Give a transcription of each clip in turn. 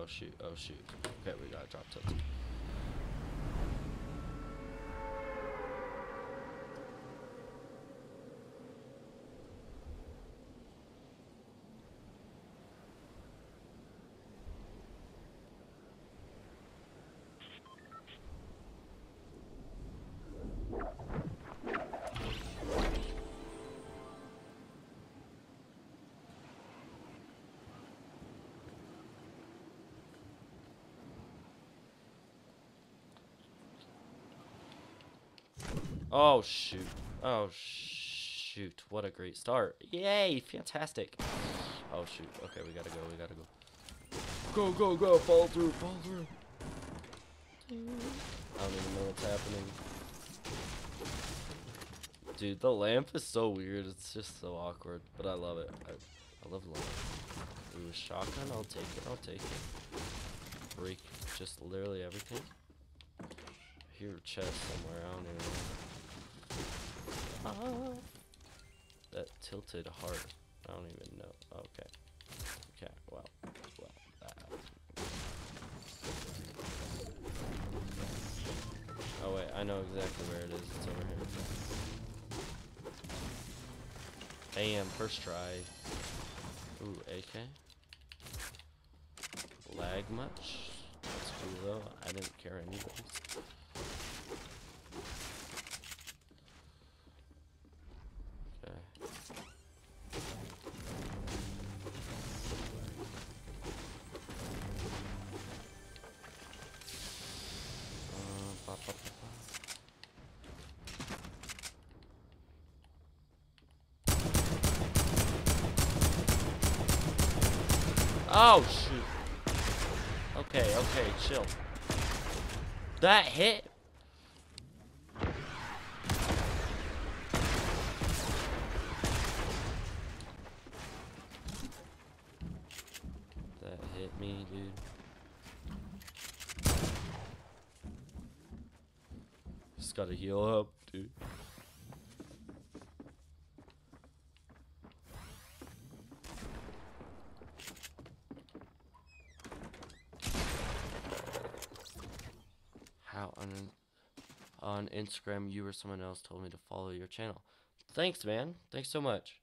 Oh shoot, oh shoot. Okay, we gotta drop tilt. Oh shoot, oh shoot, what a great start. Yay, fantastic. Oh shoot, okay, we gotta go, we gotta go. Go, go, go, fall through, fall through. I don't even know what's happening. Dude, the lamp is so weird, it's just so awkward, but I love it. I love lamp. Ooh, shotgun, I'll take it, I'll take it. Break just literally everything. Hear a chest somewhere, I don't even know. That tilted hard. I don't even know. Okay. Okay. Well. Well. Oh wait, I know exactly where it is. It's over here. Bam! First try. Ooh, AK. Lag much? That's cool though. I didn't care anything. Oh shoot. Okay, okay, chill. That hit. That hit me, dude. Just gotta heal up, dude. On Instagram, you or someone else told me to follow your channel. Thanks, man. Thanks so much.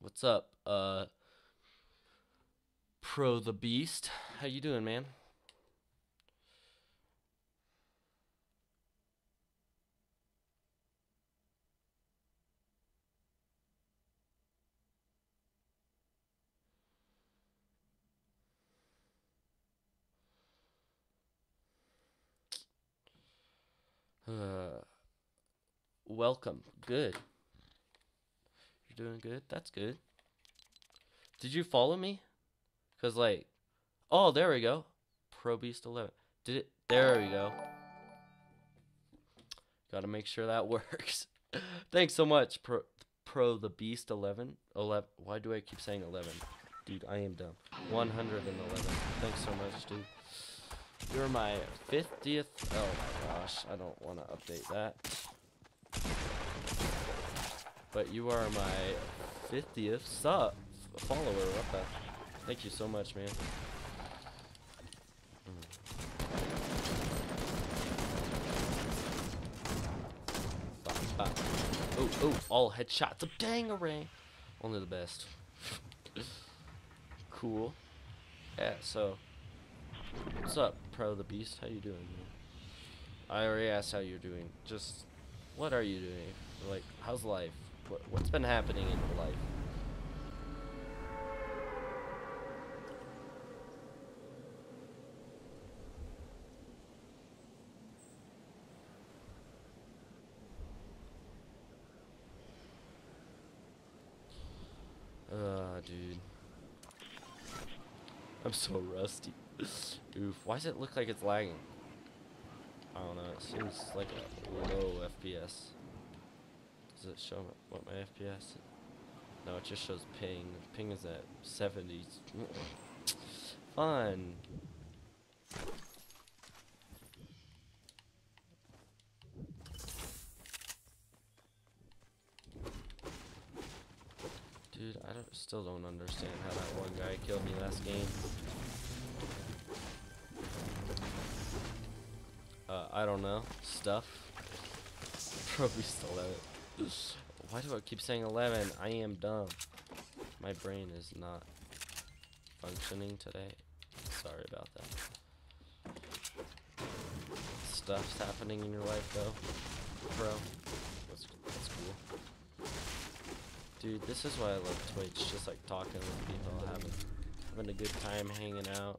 What's up, Pro the Beast? How you doing, man? Welcome. Good. You're doing good? That's good. Did you follow me? Because, like, oh, there we go. Pro Beast 11. Did it? There we go. Got to make sure that works. Thanks so much, Pro the Beast 11. 11. Why do I keep saying 11? Dude, I am dumb. 111. Thanks so much, dude. You're my 50th. Oh my gosh, I don't want to update that. But you are my 50th sub follower. What the? Thank you so much, man. Oh, oh, all headshots. A dang-a-ring. Only the best. Cool. Yeah. So. What's up, Pro the Beast? How you doing, man? I already asked how you're doing. Just, what are you doing? Like, how's life? What's been happening in your life? Dude. I'm so rusty. Oof, why does it look like it's lagging? I don't know, it seems like a low FPS. Does it show what my FPS is? No, it just shows ping. Ping is at 70. Fun! Dude, dude. I still don't understand how that one guy killed me last game. I don't know. Stuff. Pro the Beast 11. Why do I keep saying 11? I am dumb. My brain is not functioning today. Sorry about that. Stuff's happening in your life, though, bro. That's cool. Dude, this is why I love Twitch. Just like talking with people, having a good time, hanging out.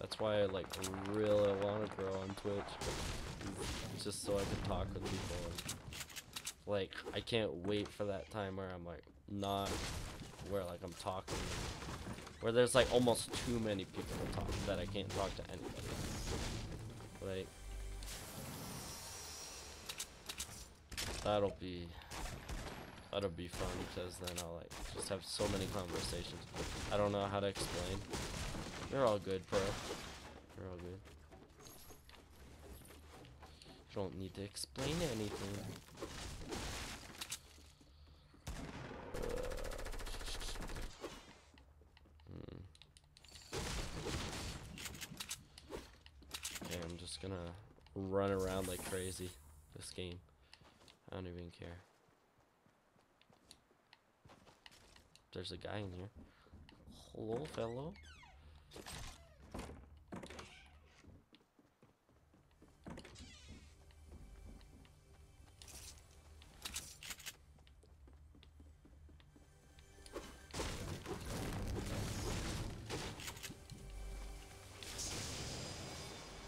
That's why I like really want to grow on Twitch, just so I can talk with people. Like, I can't wait for that time where I'm like not, where like I'm talking, where there's like almost too many people to talk that I can't talk to anybody. Like, that'll be fun, because then I'll like just have so many conversations. I don't know how to explain. You're all good, bro. You're all good. You don't need to explain anything. Okay, I'm just gonna run around like crazy this game. I don't even care. There's a guy in here. Hello, fellow.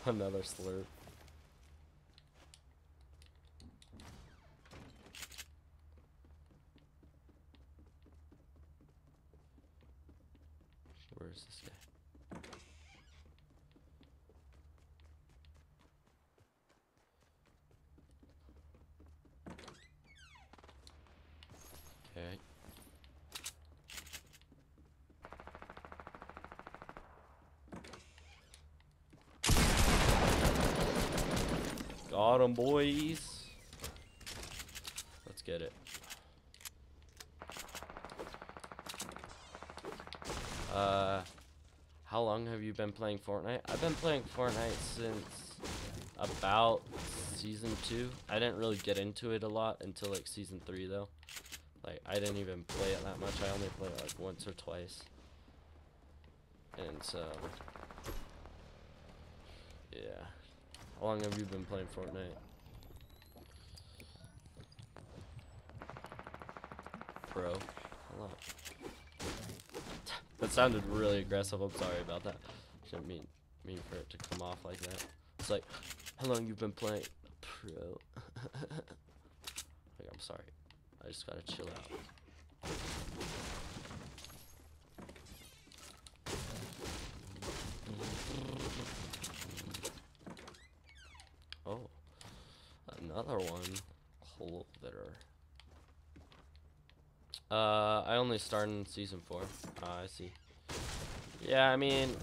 Another slurp. Where is this guy? Okay. Got 'em, boys. Let's get it. How long have you been playing Fortnite? I've been playing Fortnite since about season 2. I didn't really get into it a lot until like season 3 though. Like, I didn't even play it that much. I only played it like once or twice. And so, yeah. How long have you been playing Fortnite? Pro. Hello. That sounded really aggressive. I'm sorry about that. Didn't mean for it to come off like that. It's like, how long you been playing Pro? Like, I'm sorry. I just gotta chill out. Oh, another one. Hello there. I only started in season 4. I see. Yeah, I mean,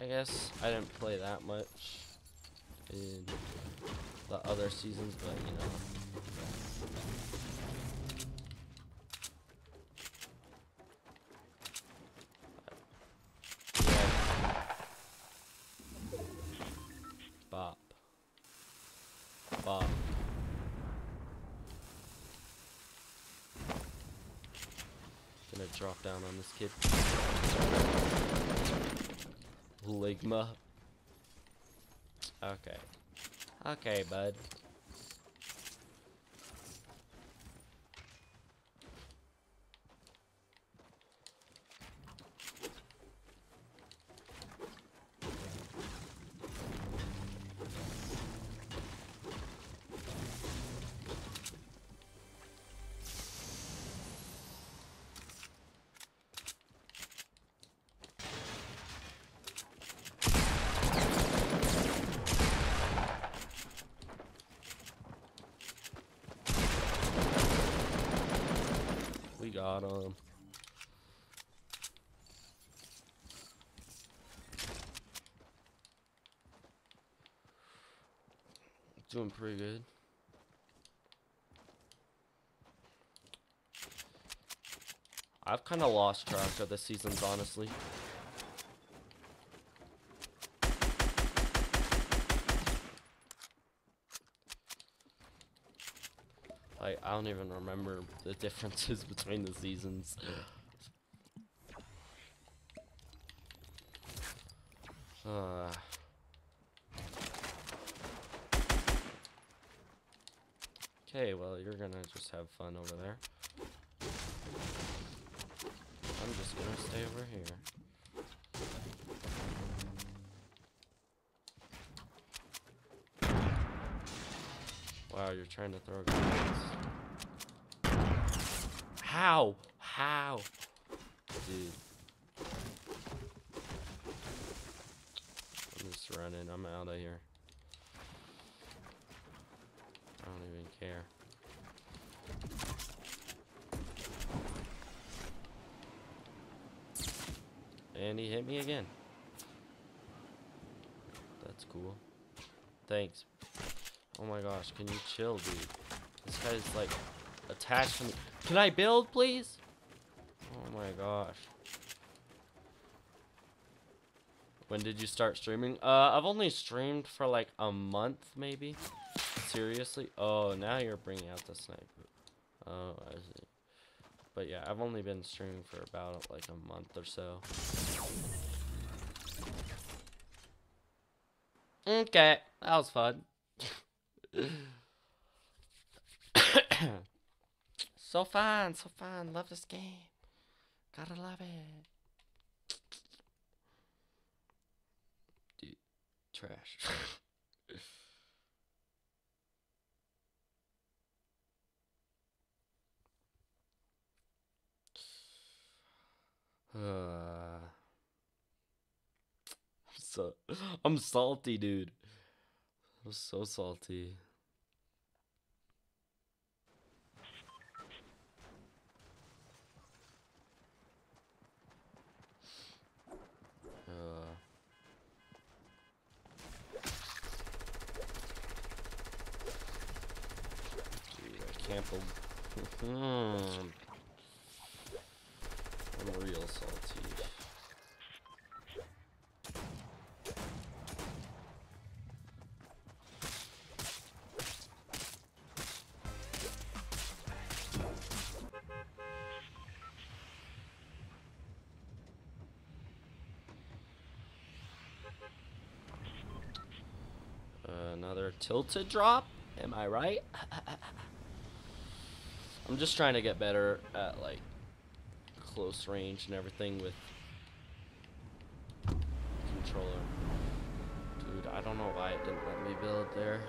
I guess I didn't play that much in the other seasons, but you know. Yeah. Bop. Bop. Gonna drop down on this kid. Ligma. Okay. Okay, bud. Got him. Doing pretty good. I've kind of lost track of the seasons, honestly. I don't even remember the differences between the seasons. Okay, well, you're gonna just have fun over there. I'm just gonna stay over here. Wow, you're trying to throw guns. How? How? Dude. I'm just running. I'm out of here. I don't even care. And he hit me again. That's cool. Thanks. Oh my gosh, can you chill, dude? This guy's like attached to me. Can I build, please? Oh my gosh. When did you start streaming? I've only streamed for like a month, maybe. Seriously? Oh, now you're bringing out the sniper. Oh, I see. But yeah, I've only been streaming for about like a month or so. Okay, that was fun. So fun, so fun. Love this game. Gotta love it. Dude, trash. I'm salty, dude. I'm so salty. Dude, I can't believe. I'm real salty. Another tilted drop? Am I right? I'm just trying to get better at like close range and everything with controller. Dude, I don't know why it didn't let me build there.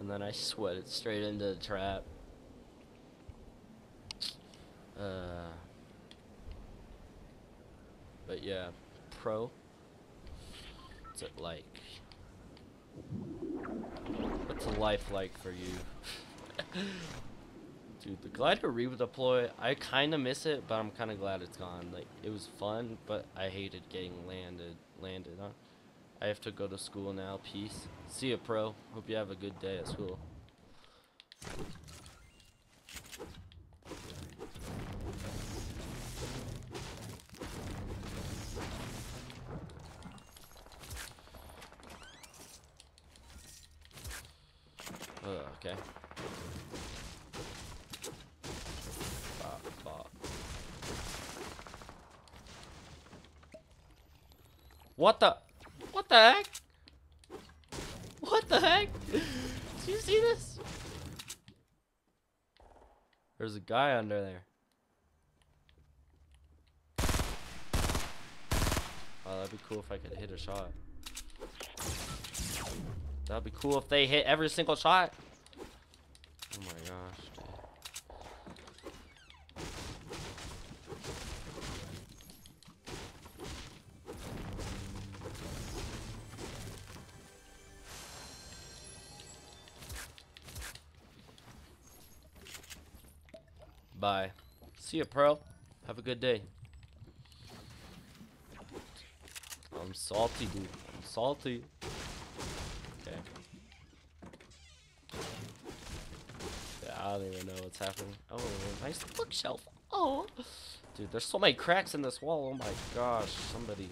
And then I sweated straight into the trap. But yeah, Pro. What's it like? What's life like for you? Dude, the glider redeploy, I kind of miss it, but I'm kind of glad it's gone. Like, it was fun, but I hated getting landed on. I have to go to school now. Peace. See ya, Pro. Hope you have a good day at school. Okay. What the heck? What the heck? Did you see this? There's a guy under there. Oh, that'd be cool if I could hit a shot. That'd be cool if they hit every single shot. Oh my gosh, dude. Bye. See ya, Pro. Have a good day. I'm salty, dude. I'm salty. Okay. Yeah, I don't even know what's happening. Oh, nice bookshelf. Oh. wall. Dude, there's so many cracks in this wall. Oh my gosh, somebody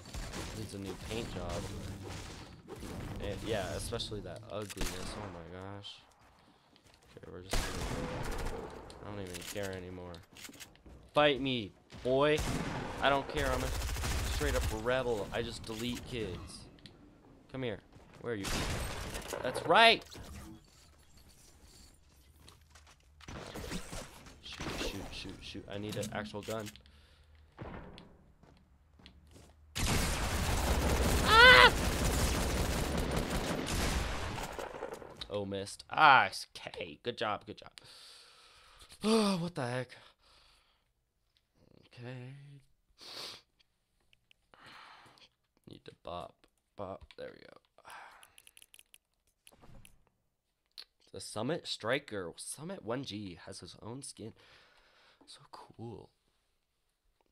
needs a new paint job. And yeah, especially that ugliness. Oh my gosh. Okay, we're just gonna... I don't even care anymore. Fight me, boy. I don't care. I'm a straight up rebel. I just delete kids. Come here. Where are you? That's right. Shoot, shoot, shoot, shoot. I need an actual gun. Ah! Oh, missed. Ah, okay. Good job, good job. Oh, what the heck? Okay. Need to bop, bop. There we go. The Summit Striker, Summit 1G has his own skin. So cool.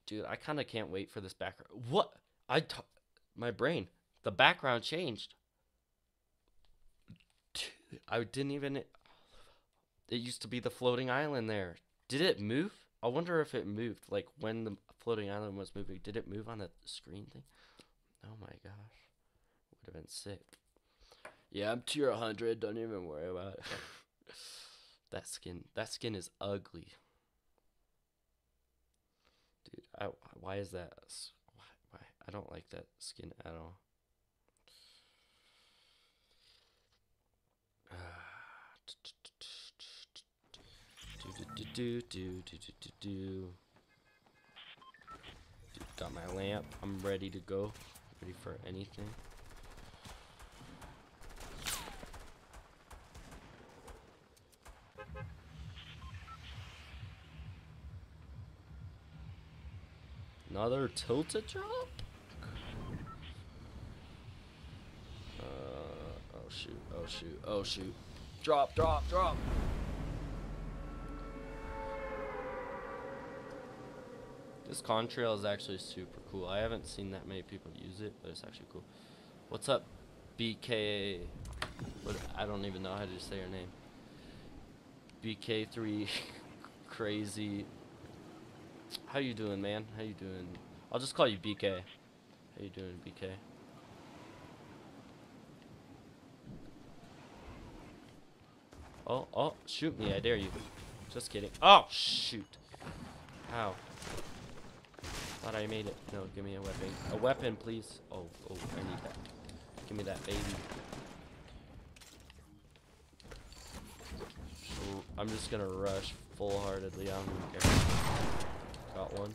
Dude, I kind of can't wait for this background. What? My brain. The background changed. Dude, I didn't even... It used to be the floating island there. Did it move? I wonder if it moved. Like, when the floating island was moving, did it move on the screen thing? Oh my gosh. Would have been sick. Yeah, I'm tier 100. Don't even worry about it. That skin is ugly, dude. Why is that? Why I don't like that skin at all. Got my lamp. I'm ready to go. Ready for anything. Another tilt-a-drop? Oh shoot, oh shoot, oh shoot. Drop, drop, drop! This contrail is actually super cool. I haven't seen that many people use it, but it's actually cool. What's up, BK? What, I don't even know how to say her name. BK3 Crazy. How you doing, man? How you doing? I'll just call you BK. How you doing, BK? Oh, oh, shoot me, I dare you. Just kidding. Oh, shoot. Ow. Thought I made it. No, give me a weapon. A weapon, please. Oh, oh, I need that. Give me that, baby. Oh, I'm just gonna rush full-heartedly. I don't even care. Got one.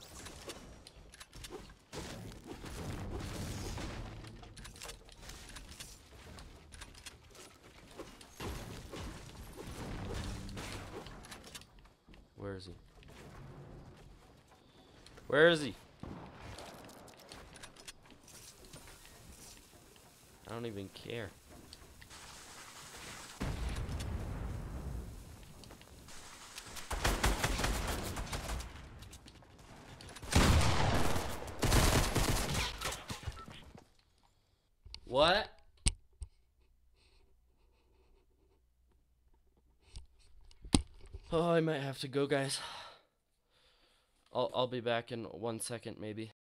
Where is he? Where is he? I don't even care. What? Oh, I might have to go, guys. I'll be back in 1 second, maybe.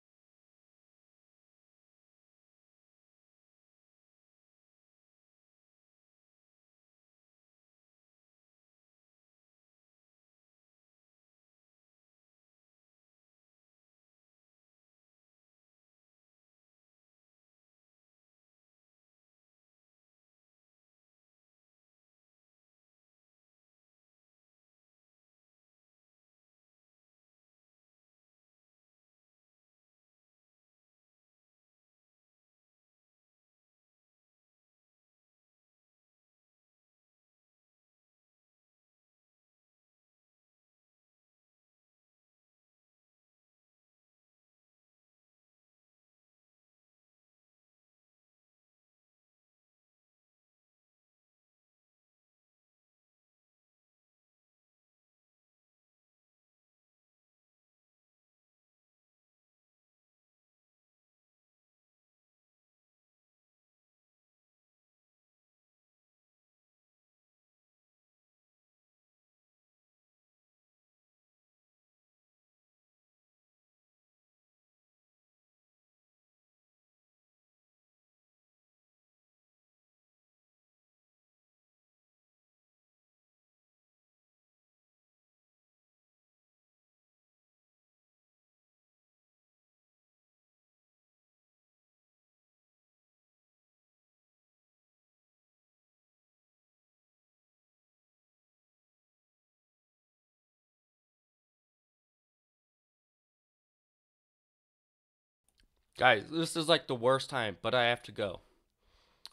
Guys, this is like the worst time, but I have to go.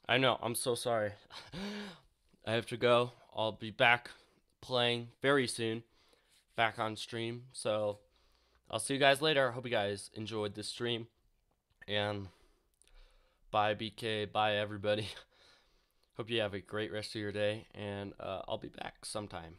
I know, I'm so sorry. I have to go. I'll be back playing very soon, back on stream. So I'll see you guys later. I hope you guys enjoyed this stream. And bye, BK. Bye, everybody. Hope you have a great rest of your day. And I'll be back sometime.